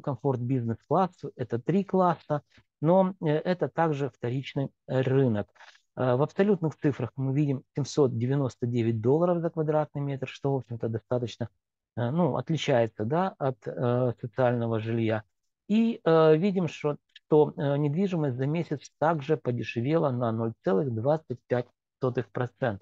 Комфорт бизнес-класс – это 3 класса, но это также вторичный рынок. В абсолютных цифрах мы видим $799 за квадратный метр, что, в общем-то, достаточно, ну, отличается, да, от социального жилья. И видим, что недвижимость за месяц также подешевела на 0,25%.